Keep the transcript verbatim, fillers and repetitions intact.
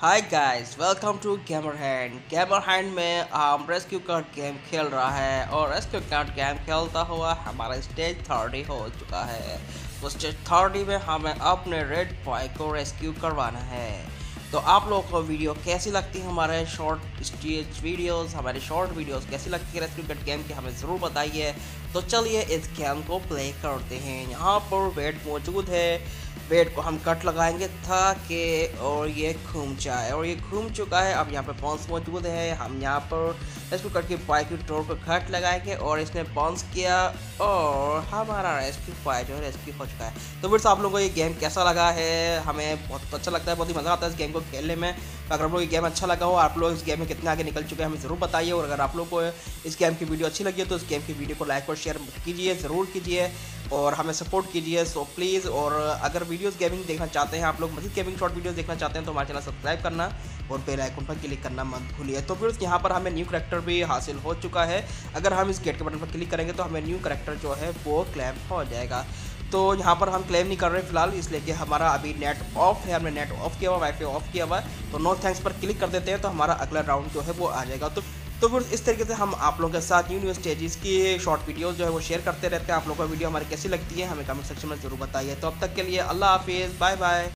Hi guys, welcome to gamer hand. Gamer hand में हम rescue cut game खेल रहा है और रेस्क्यू कट गेम खेलता हुआ हमारा स्टेज थर्टी हो चुका है। तो स्टेज थर्टी में हमें अपने रेड बॉय को रेस्क्यू करवाना है। तो आप लोगों को वीडियो कैसी लगती है, हमारे शॉर्ट स्टेज वीडियोस, हमारे शॉर्ट वीडियोस कैसी लगती है रेस्क्यू कट गेम की, हमें ज़रूर बताइए। तो चलिए इस गेम को प्ले करते हैं। यहाँ पर वेट मौजूद है, वेट को हम कट लगाएंगे ताकि और ये घूम जाए, और ये घूम चुका है। अब यहाँ पर बाउंस मौजूद है, हम यहाँ पर रेस्क्यू कट के पाइप की टोर को कट लगाएंगे और इसने बाउंस किया और हमारा रेस्क्यू पाइप जो है रेस्क्यू हो चुका है। तो फिर से आप लोगों को ये गेम कैसा लगा है, हमें बहुत अच्छा लगता है, बहुत ही मज़ा आता है इस गेम को खेलने में। अगर आप लोग ये गेम अच्छा लगा हो, आप लोग इस गेम में कितने आगे निकल चुके हैं हमें ज़रूर बताइए। और अगर आप लोग को इस गेम की वीडियो अच्छी लगी है तो इस गेम की वीडियो को लाइक और शेयर कीजिए, ज़रूर कीजिए और हमें सपोर्ट कीजिए। सो प्लीज़, और अगर वीडियोस गेमिंग देखना चाहते हैं आप लोग, मज़ीद गेमिंग शॉर्ट वीडियोस देखना चाहते हैं तो हमारे चैनल सब्सक्राइब करना और बेल आइकन पर क्लिक करना मत भूलिए। तो फिर यहाँ पर हमें न्यू करैक्टर भी हासिल हो चुका है। अगर हम इस गेट के बटन पर क्लिक करेंगे तो हमें न्यू करैक्टर जो है वो क्लेम हो जाएगा। तो यहाँ पर हम क्लेम नहीं कर रहे फिलहाल, इसलिए कि हमारा अभी नेट ऑफ है, हमने नेट ऑफ किया हुआ, वाईफाई ऑफ किया हुआ। तो नो थैंक्स पर क्लिक कर देते हैं तो हमारा अगला राउंड जो है वो आ जाएगा। तो तो फिर इस तरीके से हम आप लोगों के साथ न्यू न्यू स्टेजेस की शॉर्ट वीडियोस जो है वो शेयर करते रहते हैं। आप लोगों को वीडियो हमारी कैसी लगती है हमें कमेंट सेक्शन में ज़रूर बताइए। तो अब तक के लिए अल्लाह हाफिज़, बाय बाय।